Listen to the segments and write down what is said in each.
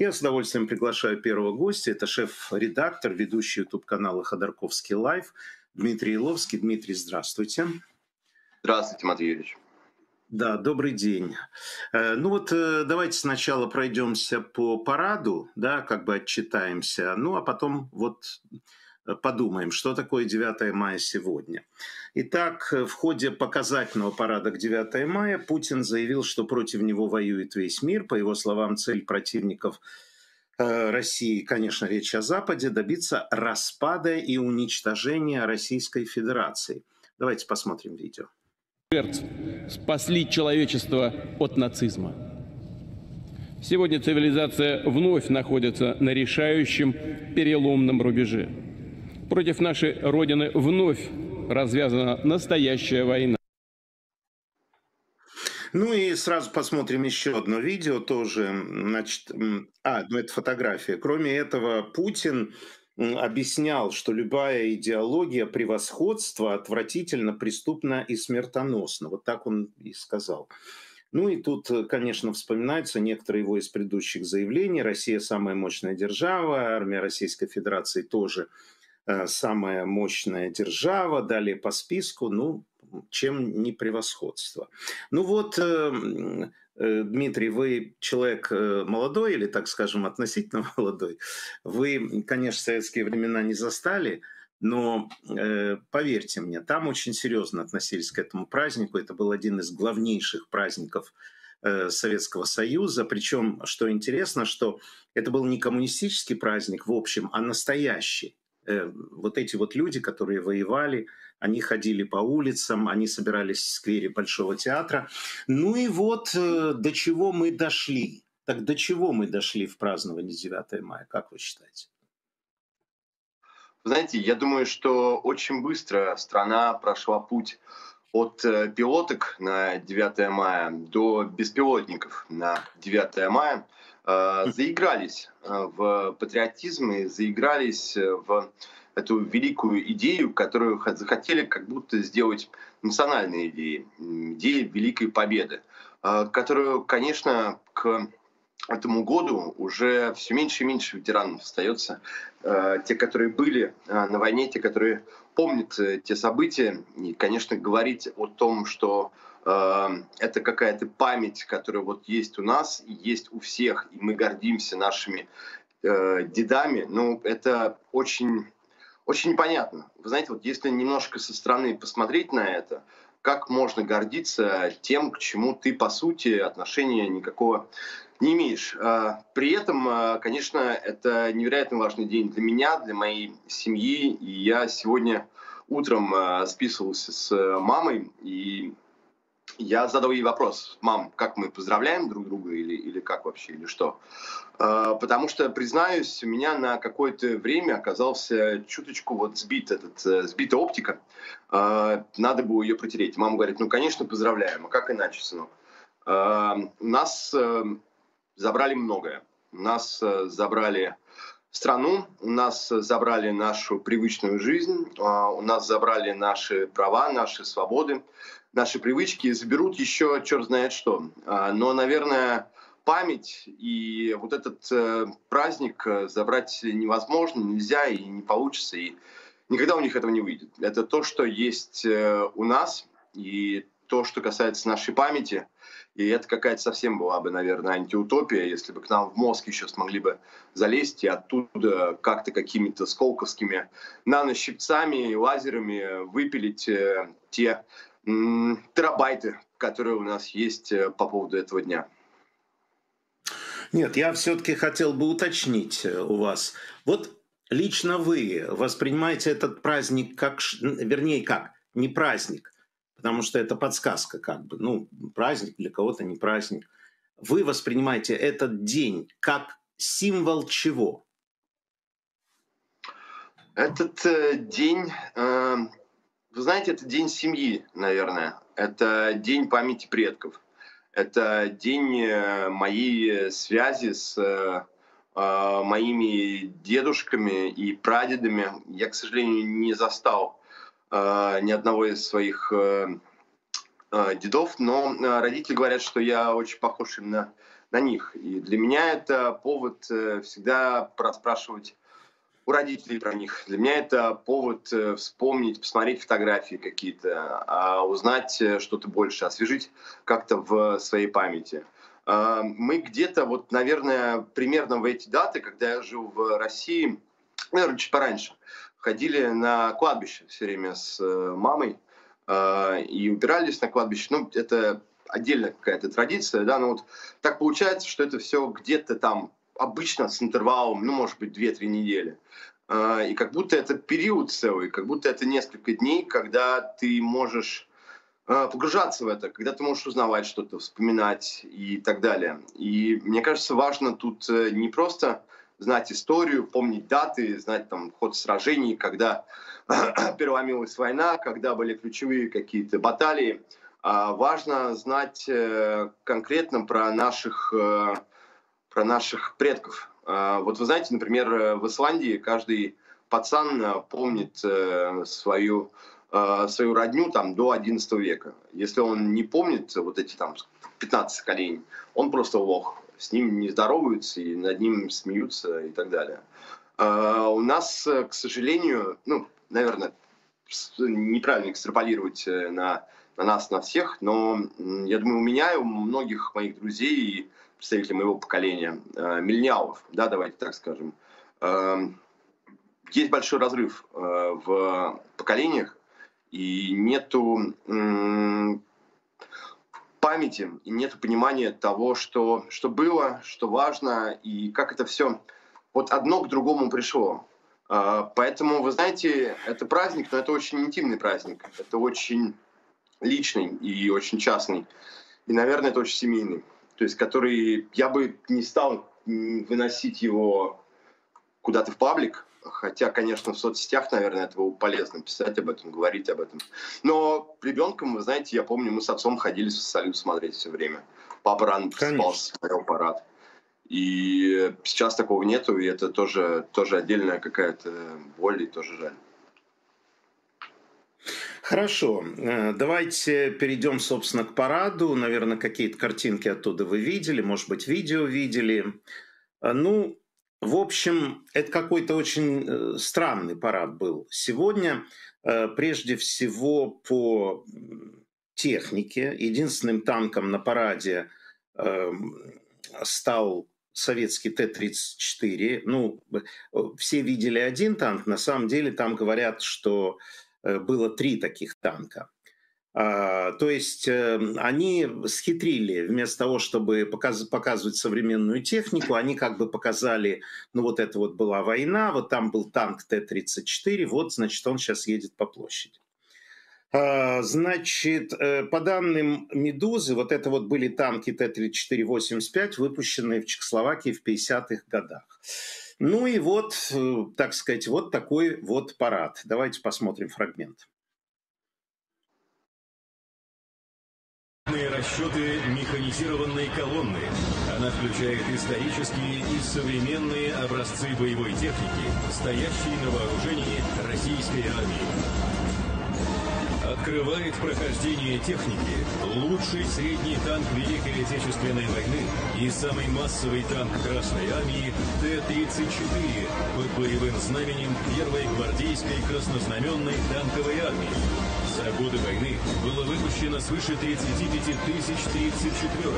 Я с удовольствием приглашаю первого гостя. Это шеф-редактор, ведущий YouTube-канала «Ходорковский лайв» Дмитрий Еловский. Дмитрий, здравствуйте. Здравствуйте, Матвей Ильич. Да, добрый день. Ну вот давайте сначала пройдемся по параду, да, как бы отчитаемся, ну а потом вот подумаем, что такое 9 мая сегодня. Итак, в ходе показательного парада к 9 мая Путин заявил, что против него воюет весь мир. По его словам, цель противников России, конечно, речь о Западе, добиться распада и уничтожения Российской Федерации. Давайте посмотрим видео. Жертв спасли человечество от нацизма. Сегодня цивилизация вновь находится на решающем переломном рубеже. Против нашей Родины вновь развязана настоящая война. Ну и сразу посмотрим еще одно видео тоже. Значит, ну это фотография. Кроме этого, Путин объяснял, что любая идеология превосходства отвратительно, преступна и смертоносна. Вот так он и сказал. Ну и тут, конечно, вспоминаются некоторые его из предыдущих заявлений. Россия самая мощная держава, армия Российской Федерации тоже самая мощная держава, далее по списку, ну, чем не превосходство. Ну вот, Дмитрий, вы человек молодой, или, так скажем, относительно молодой. Вы, конечно, советские времена не застали, но, поверьте мне, там очень серьезно относились к этому празднику. Это был один из главнейших праздников Советского Союза. Причем, что интересно, что это был не коммунистический праздник в общем, а настоящий. Вот эти вот люди, которые воевали, они ходили по улицам, они собирались в сквере Большого театра. Ну и вот до чего мы дошли. Так до чего мы дошли в праздновании 9 мая, как вы считаете? Вы знаете, я думаю, что очень быстро страна прошла путь от пилоток на 9 мая до беспилотников на 9 мая. Заигрались в патриотизм и заигрались в эту великую идею, которую захотели как будто сделать национальной идеей, идеей Великой Победы, которую, конечно, к этому году уже все меньше и меньше ветеранов остается. Те, которые были на войне, те, которые помнят те события. И, конечно, говорить о том, что это какая-то память, которая вот есть у нас и есть у всех, и мы гордимся нашими дедами, ну, это очень, очень непонятно. Вы знаете, вот если немножко со стороны посмотреть на это, как можно гордиться тем, к чему ты, по сути, отношения никакого не имеешь. При этом, конечно, это невероятно важный день для меня, для моей семьи. И я сегодня утром списывался с мамой, и я задал ей вопрос: мам, как мы поздравляем друг друга или как вообще, или что? Потому что, признаюсь, у меня на какое-то время оказался чуточку вот сбита оптика. Надо было ее протереть. Мама говорит: ну, конечно, поздравляем, а как иначе, сынок? У нас забрали многое. У нас забрали страну, у нас забрали нашу привычную жизнь, у нас забрали наши права, наши свободы, наши привычки, заберут еще черт знает что. Но, наверное, память и вот этот праздник забрать невозможно, нельзя и не получится. И никогда у них этого не выйдет. Это то, что есть у нас, и то, что касается нашей памяти. И это какая-то совсем была бы, наверное, антиутопия, если бы к нам в мозг еще смогли бы залезть и оттуда как-то какими-то сколковскими нанощипцами и лазерами выпилить те терабайты, которые у нас есть по поводу этого дня. Нет, я все-таки хотел бы уточнить у вас. Вот лично вы воспринимаете этот праздник как, вернее, как, не праздник, потому что это подсказка как бы, ну, праздник для кого-то, не праздник. Вы воспринимаете этот день как символ чего? Этот день... Вы знаете, это день семьи, наверное. Это день памяти предков. Это день моей связи с моими дедушками и прадедами. Я, к сожалению, не застал ни одного из своих дедов, но родители говорят, что я очень похож на на них. И для меня это повод всегда расспрашивать у родителей про них. Для меня это повод вспомнить, посмотреть фотографии какие-то, узнать что-то больше, освежить как-то в своей памяти. Мы где-то, вот, наверное, примерно в эти даты, когда я жил в России, наверное, чуть пораньше, ходили на кладбище все время с мамой и убирались на кладбище. Ну, это отдельная какая-то традиция, да, но вот так получается, что это все где-то там обычно с интервалом, ну, может быть, 2-3 недели. И как будто это период целый, как будто это несколько дней, когда ты можешь погружаться в это, когда ты можешь узнавать что-то, вспоминать и так далее. И мне кажется, важно тут не просто знать историю, помнить даты, знать там ход сражений, когда переломилась война, когда были ключевые какие-то баталии. А важно знать конкретно про наших предков. Вот вы знаете, например, в Исландии каждый пацан помнит свою родню там, до XI века. Если он не помнит вот эти там 15 коленей, он просто лох. С ним не здороваются и над ним смеются и так далее. У нас, к сожалению, ну, наверное, неправильно экстраполировать на нас, на всех, но я думаю, у меня и у многих моих друзей и представителей моего поколения, миллениалов, да, давайте так скажем, есть большой разрыв в поколениях, и нету памяти, и нету понимания того, что было, что важно, и как это все вот одно к другому пришло. Поэтому, вы знаете, это праздник, но это очень интимный праздник, это очень личный и очень частный, и, наверное, это очень семейный. То есть, который я бы не стал выносить его куда-то в паблик, хотя, конечно, в соцсетях, наверное, этого полезно писать об этом, говорить об этом. Но ребенком, вы знаете, я помню, мы с отцом ходили салют смотреть все время. Папа рано просыпался, смотрел парад. И сейчас такого нету, и это тоже отдельная какая-то боль, и тоже жаль. Хорошо, давайте перейдем, собственно, к параду. Наверное, какие-то картинки оттуда вы видели, может быть, видео видели. Ну, в общем, это какой-то очень странный парад был сегодня. Прежде всего, по технике. Единственным танком на параде стал советский Т-34. Ну, все видели один танк, на самом деле там говорят, что было 3 таких танка. То есть они схитрили. Вместо того, чтобы показывать современную технику, они как бы показали, ну вот это вот была война, вот там был танк Т-34, вот, значит, он сейчас едет по площади. Значит, по данным «Медузы», вот это вот были танки Т-34-85, выпущенные в Чехословакии в 50-х годах. Ну и вот, так сказать, вот такой вот парад. Давайте посмотрим фрагмент. Расчеты механизированной колонны. Она включает исторические и современные образцы боевой техники, стоящие на вооружении российской армии. Открывает прохождение техники лучший средний танк Великой Отечественной войны и самый массовый танк Красной Армии Т-34 под боевым знаменем 1-й гвардейской краснознаменной танковой армии. За годы войны было выпущено свыше 35 034.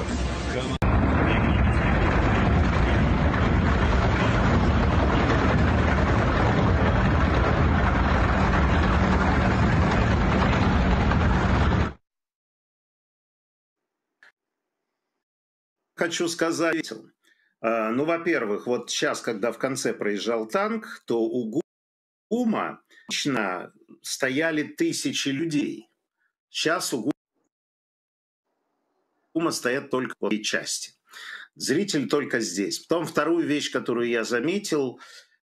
Хочу сказать, ну, во-первых, вот сейчас, когда в конце проезжал танк, то у ГУМа обычно стояли тысячи людей. Сейчас у ГУМа стоят только в этой части. Зритель только здесь. Потом вторую вещь, которую я заметил,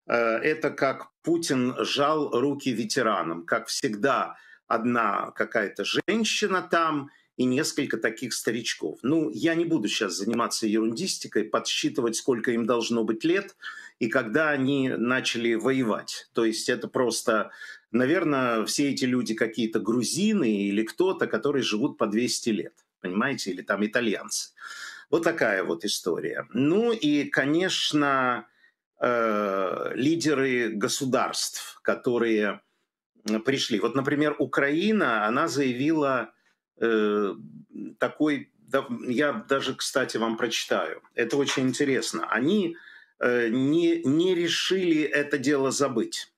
это как Путин жал руки ветеранам. Как всегда, одна какая-то женщина там и несколько таких старичков. Ну, я не буду сейчас заниматься ерундистикой, подсчитывать, сколько им должно быть лет, и когда они начали воевать. То есть это просто, наверное, все эти люди какие-то грузины или кто-то, которые живут по 200 лет, понимаете, или там итальянцы. Вот такая вот история. Ну и, конечно, лидеры государств, которые пришли. Вот, например, Украина, она заявила такой... Я даже, кстати, вам прочитаю. Это очень интересно. Они не решили это дело забыть.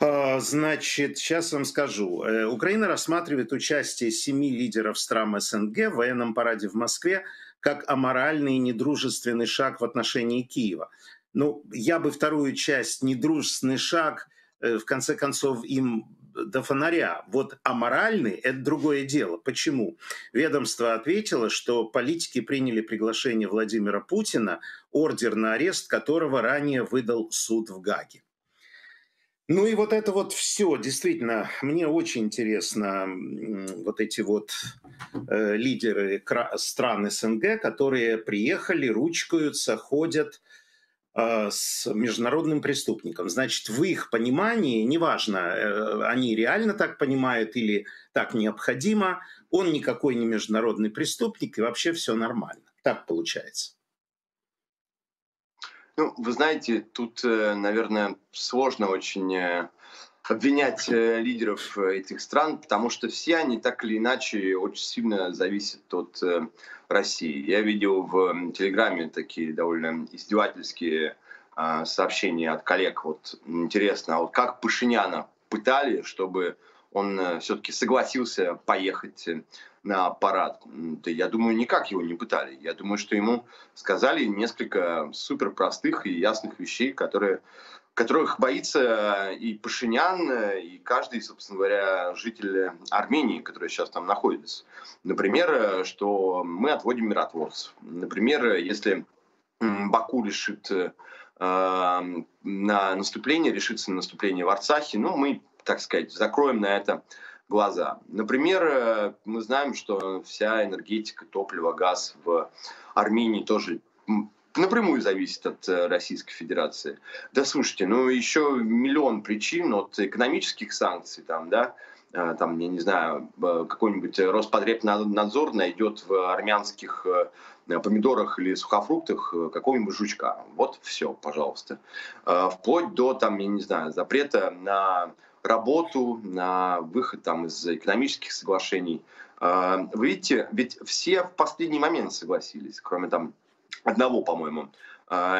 Значит, сейчас вам скажу. Украина рассматривает участие 7 лидеров стран СНГ в военном параде в Москве как аморальный и недружественный шаг в отношении Киева. Ну, я бы вторую часть, недружественный шаг, в конце концов, им до фонаря. Вот аморальный – это другое дело. Почему? Ведомство ответило, что политики приняли приглашение Владимира Путина, ордер на арест которого ранее выдал суд в Гааге. Ну и вот это вот все, действительно, мне очень интересно вот эти вот лидеры стран СНГ, которые приехали, ручкаются, ходят с международным преступником. Значит, в их понимании, неважно, они реально так понимают или так необходимо, он никакой не международный преступник и вообще все нормально. Так получается. Ну, вы знаете, тут, наверное, сложно очень обвинять лидеров этих стран, потому что все они так или иначе очень сильно зависят от России. Я видел в Телеграме такие довольно издевательские сообщения от коллег. Вот интересно, вот как Пашиняна пытали, чтобы он все-таки согласился поехать на парад. Да я думаю, никак его не пытали. Я думаю, что ему сказали несколько супер простых и ясных вещей, которых боится и Пашинян, и каждый, собственно говоря, житель Армении, который сейчас там находится. Например, что мы отводим миротворцев. Например, если Баку решит на наступление, решится на наступление в Арцахе, ну, мы, так сказать, закроем на это глаза. Например, мы знаем, что вся энергетика, топливо, газ в Армении тоже напрямую зависит от Российской Федерации. Да слушайте, ну еще миллион причин от экономических санкций, там, да, там, я не знаю, какой-нибудь Роспотребнадзор найдет в армянских помидорах или сухофруктах какого-нибудь жучка. Вот все, пожалуйста. Вплоть до, там, я не знаю, запрета на работу, на выход там из экономических соглашений. Вы видите, ведь все в последний момент согласились, кроме там одного, по-моему,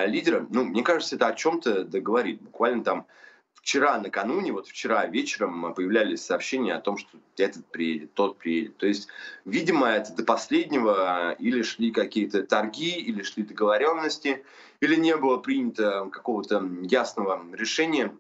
лидера. Ну, мне кажется, это о чем-то договорит. Буквально там вчера накануне, вот вчера вечером появлялись сообщения о том, что этот приедет, тот приедет. То есть, видимо, это до последнего или шли какие-то торги, или шли договоренности, или не было принято какого-то ясного решения.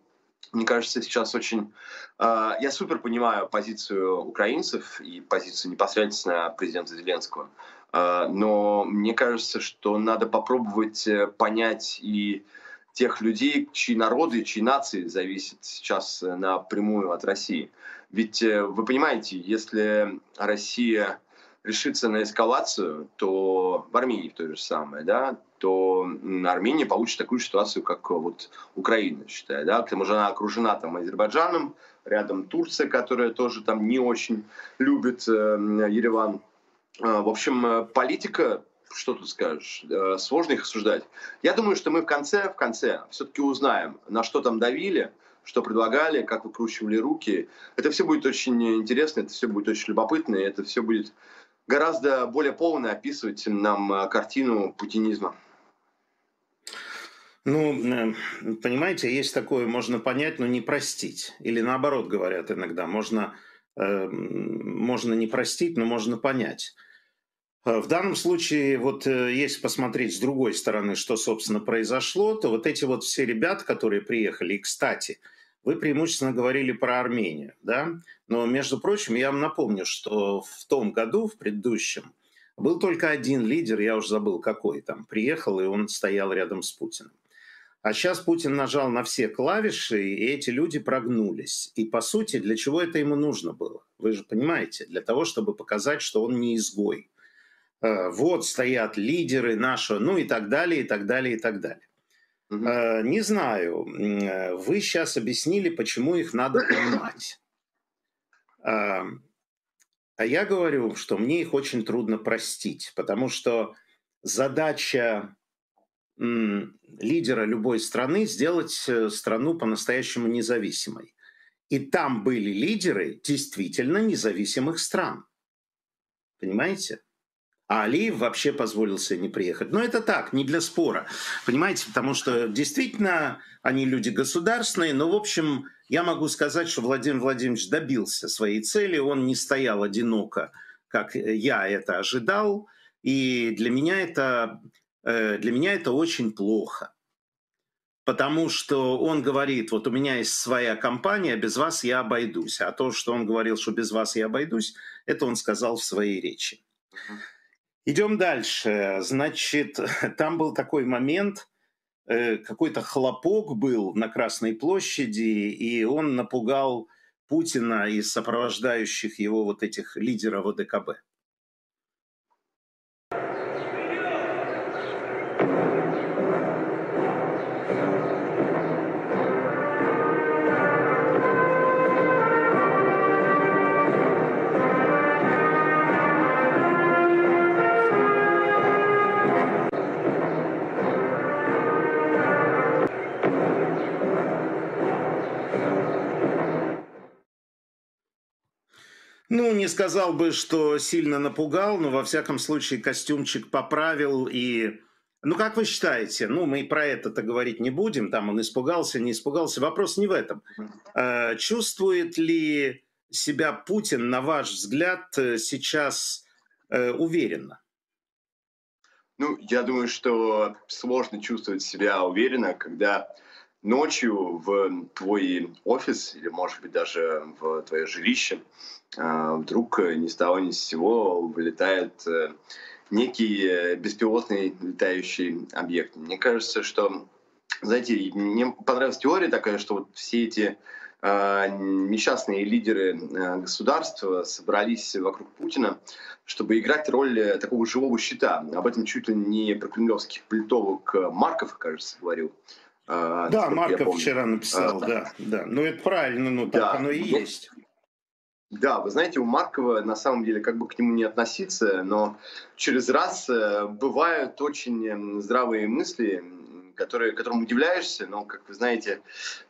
Мне кажется, сейчас очень... Я супер понимаю позицию украинцев и позицию непосредственно президента Зеленского. Но мне кажется, что надо попробовать понять и тех людей, чьи народы, чьи нации зависят сейчас напрямую от России. Ведь вы понимаете, если Россия решится на эскалацию, то в Армении то же самое, да, то Армения получит такую ситуацию, как вот Украина, считаю, да, к тому же она окружена там Азербайджаном, рядом Турция, которая тоже там не очень любит Ереван. В общем, политика, что тут скажешь, сложно их осуждать. Я думаю, что мы в конце все-таки узнаем, на что там давили, что предлагали, как выкручивали руки. Это все будет очень интересно, это все будет очень любопытно, и это все будет гораздо более полно описывать нам картину путинизма. Ну, понимаете, есть такое, можно понять, но не простить. Или наоборот говорят иногда, можно не простить, но можно понять. В данном случае, вот если посмотреть с другой стороны, что, собственно, произошло, то вот эти вот все ребята, которые приехали, и, кстати, вы преимущественно говорили про Армению, да? Но, между прочим, я вам напомню, что в том году, в предыдущем, был только один лидер, я уже забыл какой там, приехал, и он стоял рядом с Путиным. А сейчас Путин нажал на все клавиши, и эти люди прогнулись. И, по сути, для чего это ему нужно было? Вы же понимаете, для того, чтобы показать, что он не изгой. Вот стоят лидеры нашего, ну и так далее, и так далее, и так далее. Не знаю, вы сейчас объяснили, почему их надо понимать. А я говорю, что мне их очень трудно простить, потому что задача лидера любой страны — сделать страну по-настоящему независимой. И там были лидеры действительно независимых стран. Понимаете? А Алиев вообще позволил себе не приехать. Но это так, не для спора. Понимаете, потому что действительно они люди государственные, но, в общем, я могу сказать, что Владимир Владимирович добился своей цели, он не стоял одиноко, как я это ожидал, и для меня это очень плохо. Потому что он говорит: вот у меня есть своя компания, без вас я обойдусь. А то, что он говорил, что без вас я обойдусь, это он сказал в своей речи. Идем дальше. Значит, там был такой момент, какой-то хлопок был на Красной площади, и он напугал Путина и сопровождающих его вот этих лидеров ОДКБ. Ну, не сказал бы, что сильно напугал, но, во всяком случае, костюмчик поправил и... Ну, как вы считаете? Ну, мы и про это-то говорить не будем, там он испугался, не испугался. Вопрос не в этом. Чувствует ли себя Путин, на ваш взгляд, сейчас уверенно? Ну, я думаю, что сложно чувствовать себя уверенно, когда... Ночью в твой офис или, может быть, даже в твое жилище вдруг ни с того ни с сего вылетает некий беспилотный летающий объект. Мне кажется, что, знаете, мне понравилась теория такая, что вот все эти несчастные лидеры государства собрались вокруг Путина, чтобы играть роль такого живого щита. Об этом чуть ли не про кремлевских политолог Марков, кажется, говорил. Да, Марков вчера написал, да. Ну, это правильно, ну, так оно и есть. Да, вы знаете, у Маркова, на самом деле, как бы к нему не относиться, но через раз бывают очень здравые мысли, которым удивляешься, но, как вы знаете,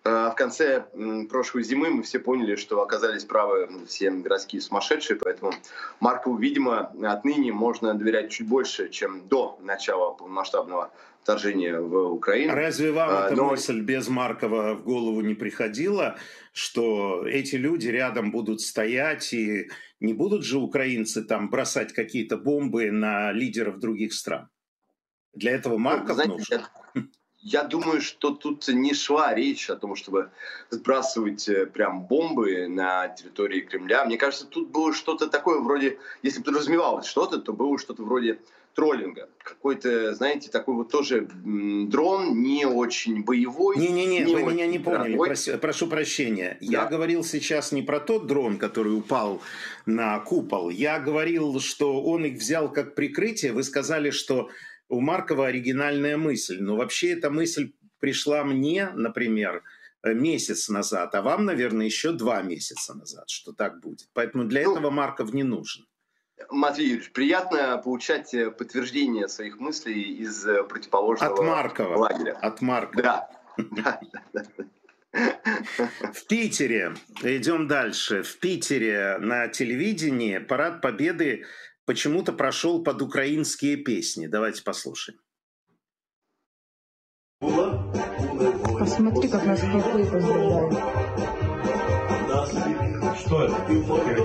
в конце прошлой зимы мы все поняли, что оказались правы все городские сумасшедшие, поэтому Маркову, видимо, отныне можно доверять чуть больше, чем до начала полномасштабного вторжения в Украину. Разве вам эта мысль без Маркова в голову не приходила, что эти люди рядом будут стоять, и не будут же украинцы там бросать какие-то бомбы на лидеров других стран? Для этого Марков нужен. Я думаю, что тут не шла речь о том, чтобы сбрасывать прям бомбы на территории Кремля. Мне кажется, тут было что-то такое вроде, если подразумевалось что-то, то было что-то вроде троллинга. Какой-то, знаете, такой вот тоже дрон, не очень боевой. Не-не-не, вы меня не поняли, прошу прощения. Да. Я говорил сейчас не про тот дрон, который упал на купол. Я говорил, что он их взял как прикрытие. Вы сказали, что... У Маркова оригинальная мысль, но вообще эта мысль пришла мне, например, месяц назад, а вам, наверное, еще 2 месяца назад, что так будет. Поэтому для этого Марков не нужен. Матвей Ильич, приятно получать подтверждение своих мыслей из противоположного лагеря. От Маркова. Да. В Питере, идем дальше, в Питере на телевидении парад Победы почему-то прошел под украинские песни. Давайте послушаем. Посмотри, как нас толпы поздравляют. Что это? Хе-хе.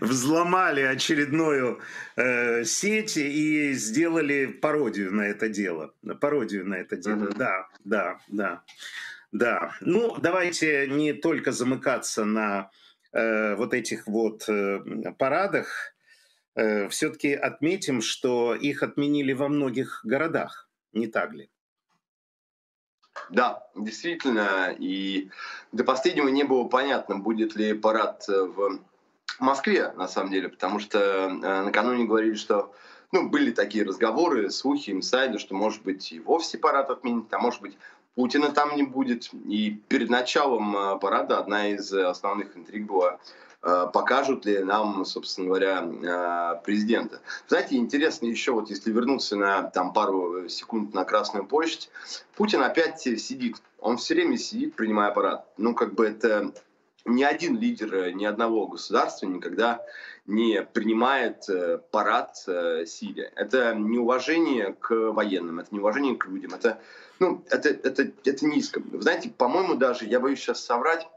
Взломали очередную сеть и сделали пародию на это дело. Пародию на это дело, да. Ну, давайте не только замыкаться на вот этих вот парадах. Все-таки отметим, что их отменили во многих городах, не так ли? Да, действительно. И до последнего не было понятно, будет ли парад в Москве, на самом деле, потому что накануне говорили, что Ну, были такие разговоры, слухи, инсайды, что, может быть, и вовсе парад отменить, а может быть, Путина там не будет. И перед началом парада одна из основных интриг была, покажут ли нам, собственно говоря, президента. Знаете, интересно еще, вот если вернуться на там, пару секунд на Красную площадь, Путин опять сидит, он все время сидит, принимая парад. Ну, как бы это... Ни один лидер ни одного государства никогда не принимает парад сидя. Это неуважение к военным, это неуважение к людям, это, ну, это низко. Вы знаете, по-моему, даже, я боюсь сейчас соврать,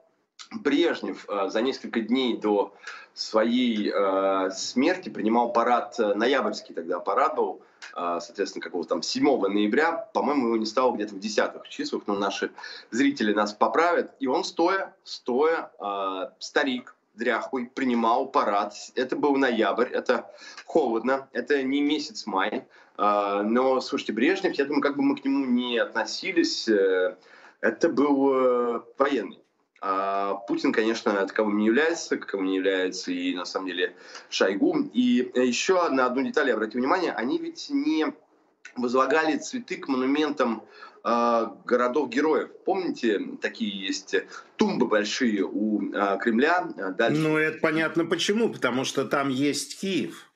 Брежнев за несколько дней до своей смерти принимал парад, ноябрьский тогда парад был, соответственно, какого-то там 7 ноября, по-моему, его не стало где-то в 10-х числах, но наши зрители нас поправят. И он стоя, старик, дряхлый, принимал парад. Это был ноябрь, это холодно, это не месяц май. Но, слушайте, Брежнев, я думаю, как бы мы к нему не относились, это был военный. Путин, конечно, таковым не является, каковым не является и, на самом деле, Шойгу. И еще на одну деталь обратите внимание, они ведь не возлагали цветы к монументам городов-героев. Помните, такие есть тумбы большие у Кремля? Дальше... Ну, это понятно почему, потому что там есть Киев.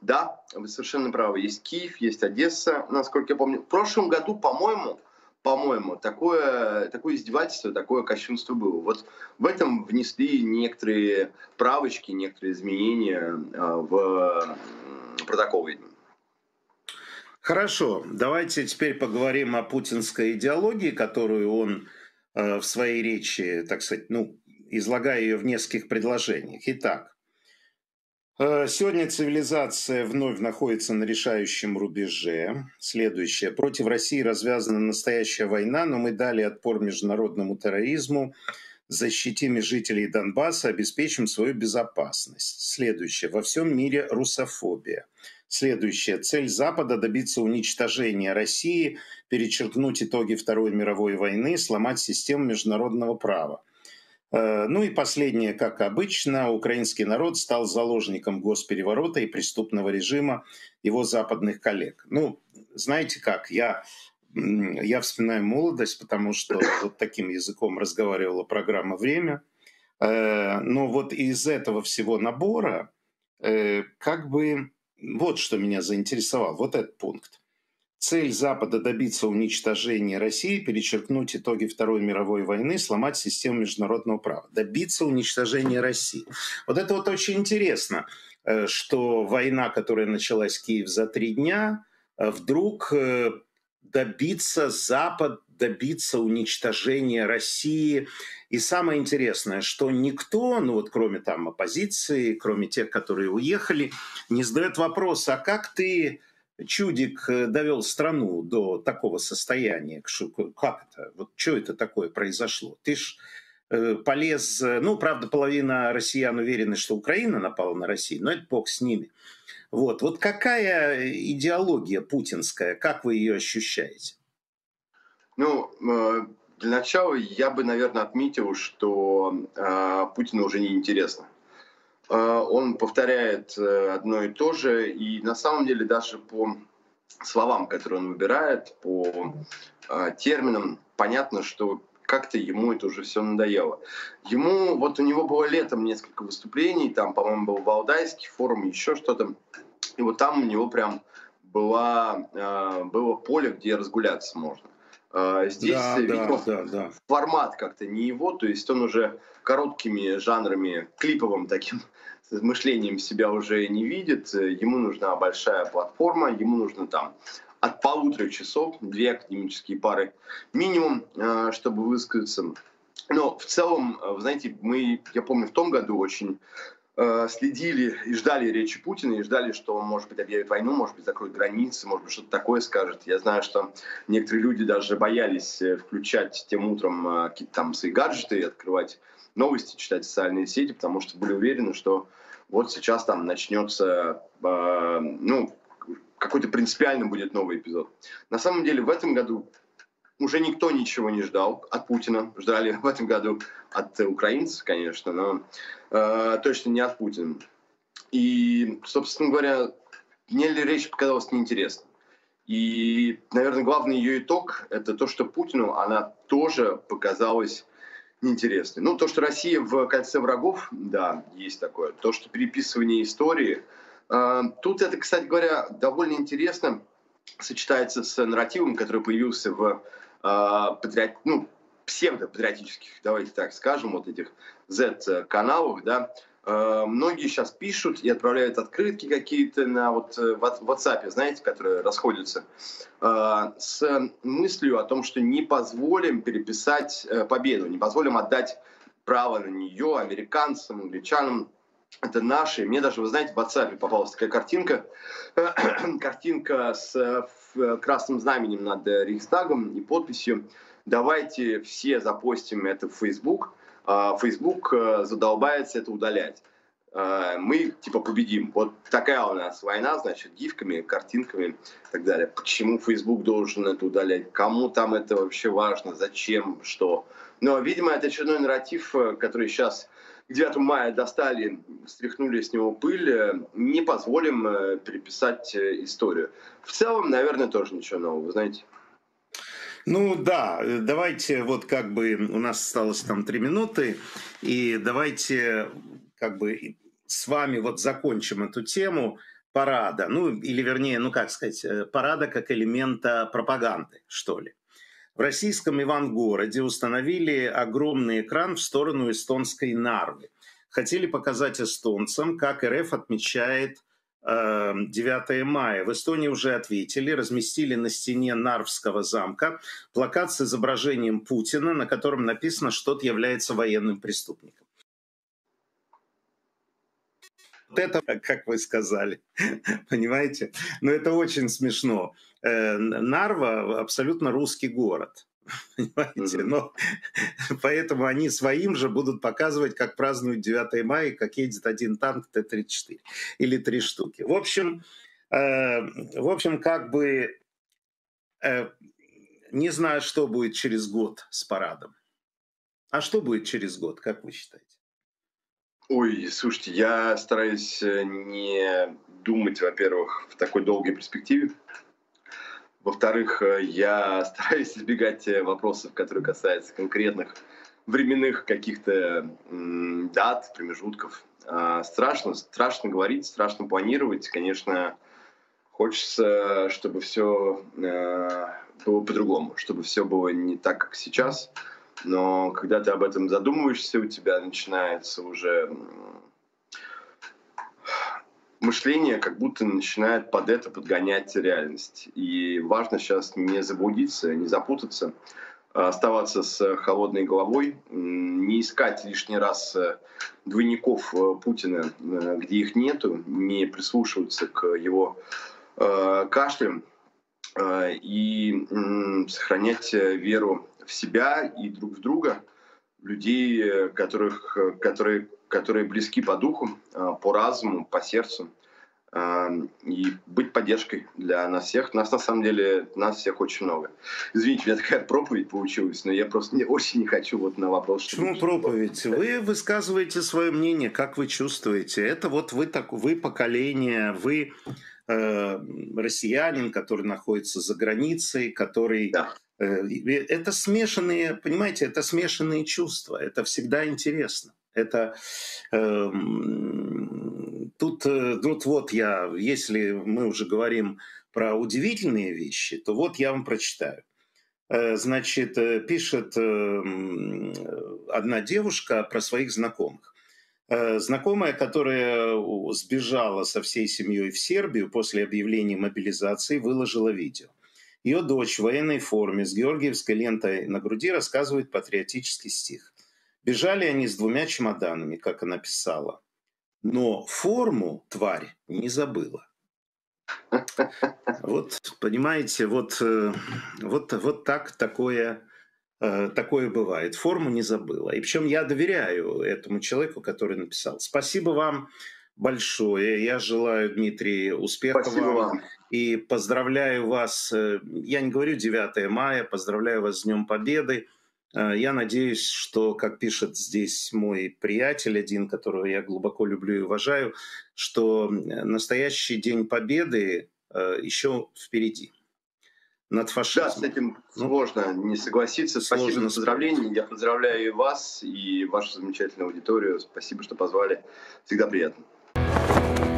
Да, вы совершенно правы, есть Киев, есть Одесса, насколько я помню. В прошлом году, по-моему, такое издевательство, такое кощунство было. Вот в этом внесли некоторые правочки, некоторые изменения в протокол. Хорошо, давайте теперь поговорим о путинской идеологии, которую он в своей речи, так сказать, ну, излагая ее в нескольких предложениях. Итак, сегодня цивилизация вновь находится на решающем рубеже. Следующее. Против России развязана настоящая война, но мы дали отпор международному терроризму, защитим жителей Донбасса, обеспечим свою безопасность. Следующее. Во всем мире русофобия. Следующее. Цель Запада – добиться уничтожения России, перечеркнуть итоги Второй мировой войны, сломать систему международного права. Ну и последнее, как обычно, украинский народ стал заложником госпереворота и преступного режима его западных коллег. Ну, знаете как, я вспоминаю молодость, потому что вот таким языком разговаривала программа «Время». Но вот из этого всего набора, как бы, вот что меня заинтересовало, вот этот пункт. Цель Запада – добиться уничтожения России, перечеркнуть итоги Второй мировой войны, сломать систему международного права. Добиться уничтожения России. Вот это вот очень интересно, что война, которая началась в Киеве за 3 дня, вдруг добиться Запад, добиться уничтожения России. И самое интересное, что никто, ну вот кроме там оппозиции, кроме тех, которые уехали, не задает вопрос, а как ты... Чудик довел страну до такого состояния. Как это? Вот что это такое произошло? Ты ж полез... Ну, правда, половина россиян уверены, что Украина напала на Россию, но это бог с ними. Вот какая идеология путинская? Как вы ее ощущаете? Ну, для начала я бы, наверное, отметил, что Путину уже неинтересно. Он повторяет одно и то же, и на самом деле даже по словам, которые он выбирает, по терминам, понятно, что как-то ему это уже все надоело. Ему, вот у него было летом несколько выступлений, там, по-моему, был Валдайский форум, еще что-то, и вот там у него прям было поле, где разгуляться можно. Здесь, да, видимо, да. Формат как-то не его, то есть он уже короткими жанрами, клиповым таким мышлением себя уже не видит, ему нужна большая платформа, ему нужно там от 1,5 часов, 2 академические пары минимум, чтобы высказаться. Но в целом, вы знаете, я помню, в том году очень следили и ждали речи Путина, и ждали, что он, может быть, объявит войну, может быть, закроет границы, может быть, что-то такое скажет. Я знаю, что некоторые люди даже боялись включать тем утром какие-то там свои гаджеты, открывать новости, читать социальные сети, потому что были уверены, что вот сейчас там начнется, ну, какой-то принципиально будет новый эпизод. На самом деле в этом году уже никто ничего не ждал от Путина. Ждали в этом году от украинцев, конечно, но точно не от Путина. И, собственно говоря, Нелли речь показалась неинтересной. И, наверное, главный ее итог – это то, что Путину она тоже показалась неинтересной. Ну, то, что Россия в кольце врагов, да, есть такое. То, что переписывание истории. Тут это, кстати говоря, довольно интересно сочетается с нарративом, который появился в псевдопатриотических, давайте так скажем, вот этих Z-каналах, да. Многие сейчас пишут и отправляют открытки какие-то на вот WhatsApp, знаете, которые расходятся, с мыслью о том, что не позволим переписать победу, не позволим отдать право на нее американцам, англичанам. Это наши. Мне даже, вы знаете, в WhatsApp попалась такая картинка, картинка с красным знаменем над Рейхстагом и подписью «Давайте все запостим это в Facebook». Facebook задолбается это удалять. Мы, типа, победим. Вот такая у нас война, значит, гифками, картинками и так далее. Почему Facebook должен это удалять? Кому там это вообще важно? Зачем? Что? Но, видимо, это очередной нарратив, который сейчас к 9 мая достали, стряхнули с него пыль. Не позволим переписать историю. В целом, наверное, тоже ничего нового, вы знаете. Ну да, давайте вот как бы у нас осталось там 3 минуты, и давайте как бы с вами вот закончим эту тему парада, ну или вернее, ну как сказать, парада как элемента пропаганды, что ли. В российском Ивангороде установили огромный экран в сторону эстонской Нарвы. Хотели показать эстонцам, как РФ отмечает 9 мая. В Эстонии уже ответили, разместили на стене Нарвского замка плакат с изображением Путина, на котором написано, что тот является военным преступником. Вот это, как вы сказали, понимаете? Но это очень смешно. Нарва абсолютно русский город. Понимаете? Но поэтому они своим же будут показывать, как празднуют 9 мая, как едет один танк Т-34 или 3 штуки. В общем, как бы не знаю, что будет через год с парадом. А что будет через год, как вы считаете? Ой, слушайте, я стараюсь не думать, во-первых, в такой долгой перспективе. Во-вторых, я стараюсь избегать вопросов, которые касаются конкретных временных каких-то дат, промежутков. Страшно говорить, страшно планировать. Конечно, хочется, чтобы все было по-другому, чтобы все было не так, как сейчас. Но когда ты об этом задумываешься, у тебя начинается уже мышление, как будто начинает под это подгонять реальность. И важно сейчас не заблудиться, не запутаться, оставаться с холодной головой, не искать лишний раз двойников Путина, где их нету, не прислушиваться к его кашлям и сохранять веру в себя и друг в друга, людей, которые близки по духу, по разуму, по сердцу, и быть поддержкой для нас всех. Нас, на самом деле, нас всех очень много. Извините, у меня такая проповедь получилась, но я просто очень не хочу вот на вопрос... Почему проповедь? Вы высказываете свое мнение, как вы чувствуете. Это вот вы поколение, вы россиянин, который находится за границей, который... Да. Это смешанные, понимаете, это смешанные чувства. Это всегда интересно. Это тут вот я, если мы уже говорим про удивительные вещи, то вот я вам прочитаю. Значит, пишет одна девушка про своих знакомых. Знакомая, которая сбежала со всей семьей в Сербию после объявления мобилизации, выложила видео. Ее дочь в военной форме с георгиевской лентой на груди рассказывает патриотический стих. Бежали они с 2 чемоданами, как она писала. Но форму тварь не забыла. Вот, понимаете, вот так такое бывает. Форму не забыла. И причем я доверяю этому человеку, который написал. Спасибо вам большое. Я желаю, Дмитрий, успехов. Спасибо вам. И поздравляю вас. Я не говорю 9 мая, поздравляю вас с Днем Победы. Я надеюсь, что, как пишет здесь мой приятель один, которого я глубоко люблю и уважаю, что настоящий День Победы еще впереди. Над фашизмом. Да, с этим сложно не согласиться. Спасибо за поздравление. Я поздравляю и вас, и вашу замечательную аудиторию. Спасибо, что позвали. Всегда приятно.